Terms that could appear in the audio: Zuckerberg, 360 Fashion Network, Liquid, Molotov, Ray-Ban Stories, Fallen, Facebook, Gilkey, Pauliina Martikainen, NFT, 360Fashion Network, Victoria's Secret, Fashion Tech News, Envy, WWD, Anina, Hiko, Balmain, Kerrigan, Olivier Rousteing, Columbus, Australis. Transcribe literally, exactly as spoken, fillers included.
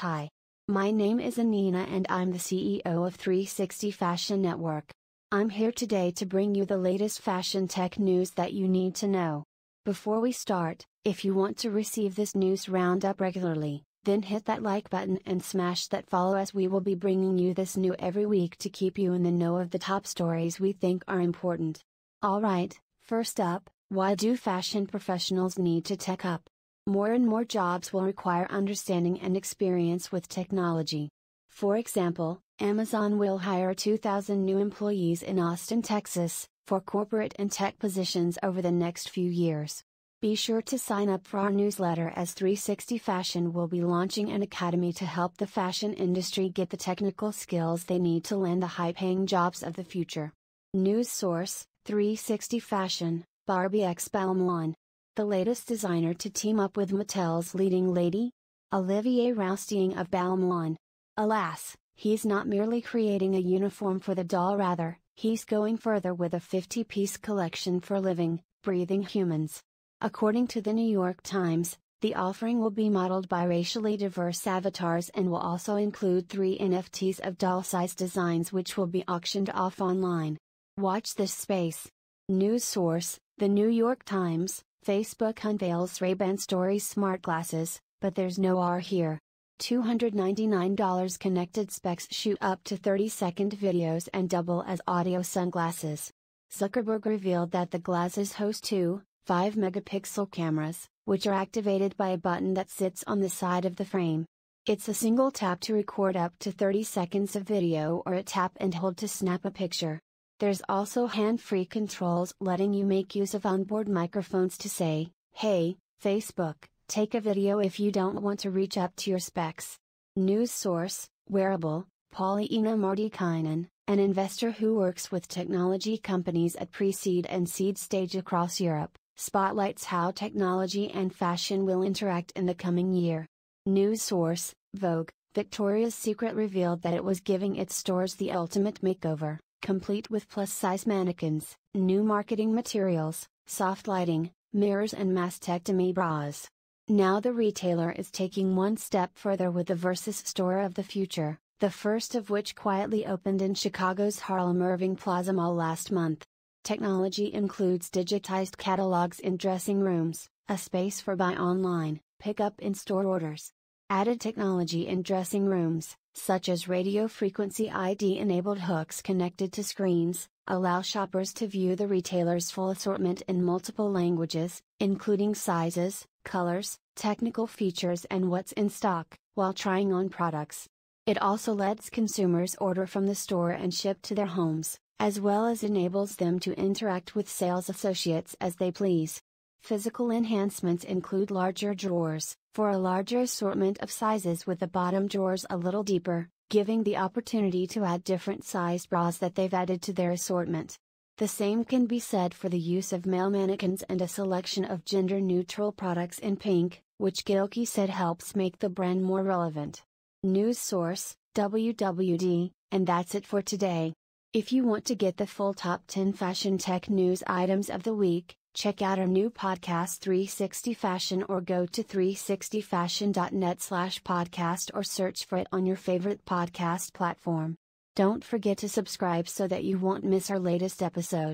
Hi. My name is Anina and I'm the C E O of three sixty Fashion Network. I'm here today to bring you the latest fashion tech news that you need to know. Before we start, if you want to receive this news roundup regularly, then hit that like button and smash that follow, as we will be bringing you this new every week to keep you in the know of the top stories we think are important. Alright, first up, why do fashion professionals need to tech up? More and more jobs will require understanding and experience with technology. For example, Amazon will hire two thousand new employees in Austin, Texas, for corporate and tech positions over the next few years. Be sure to sign up for our newsletter, as three sixty Fashion will be launching an academy to help the fashion industry get the technical skills they need to land the high-paying jobs of the future. News source, three sixty Fashion, Barbie x Balmain. The latest designer to team up with Mattel's leading lady? Olivier Rousteing of Balmain. Alas, he's not merely creating a uniform for the doll, rather, he's going further with a fifty-piece collection for living, breathing humans. According to the New York Times, the offering will be modeled by racially diverse avatars and will also include three N F Ts of doll-size designs, which will be auctioned off online. Watch this space. News source, The New York Times. Facebook unveils Ray-Ban Stories smart glasses, but there's no R here. two hundred ninety-nine dollars. Connected specs shoot up to thirty-second videos and double as audio sunglasses. Zuckerberg revealed that the glasses host two, five megapixel cameras, which are activated by a button that sits on the side of the frame. It's a single tap to record up to thirty seconds of video, or a tap and hold to snap a picture. There's also hand-free controls letting you make use of onboard microphones to say, "Hey, Facebook, take a video," if you don't want to reach up to your specs. News source, Wearable, Pauliina Martikainen, an investor who works with technology companies at pre-seed and seed stage across Europe, spotlights how technology and fashion will interact in the coming year. News source, Vogue, Victoria's Secret revealed that it was giving its stores the ultimate makeover, complete with plus-size mannequins, new marketing materials, soft lighting, mirrors and mastectomy bras. Now the retailer is taking one step further with the Versus Store of the Future, the first of which quietly opened in Chicago's Harlem Irving Plaza Mall last month. Technology includes digitized catalogs in dressing rooms, a space for buy online, pick up in-store orders. Added technology in dressing rooms, such as radio frequency I D-enabled hooks connected to screens, allow shoppers to view the retailer's full assortment in multiple languages, including sizes, colors, technical features and what's in stock, while trying on products. It also lets consumers order from the store and ship to their homes, as well as enables them to interact with sales associates as they please. Physical enhancements include larger drawers, for a larger assortment of sizes, with the bottom drawers a little deeper, giving the opportunity to add different sized bras that they've added to their assortment. The same can be said for the use of male mannequins and a selection of gender-neutral products in pink, which Gilkey said helps make the brand more relevant. News source, W W D, and that's it for today. If you want to get the full top ten fashion tech news items of the week, check out our new podcast three sixty Fashion, or go to three sixty fashion dot net slash podcast, or search for it on your favorite podcast platform. Don't forget to subscribe so that you won't miss our latest episode.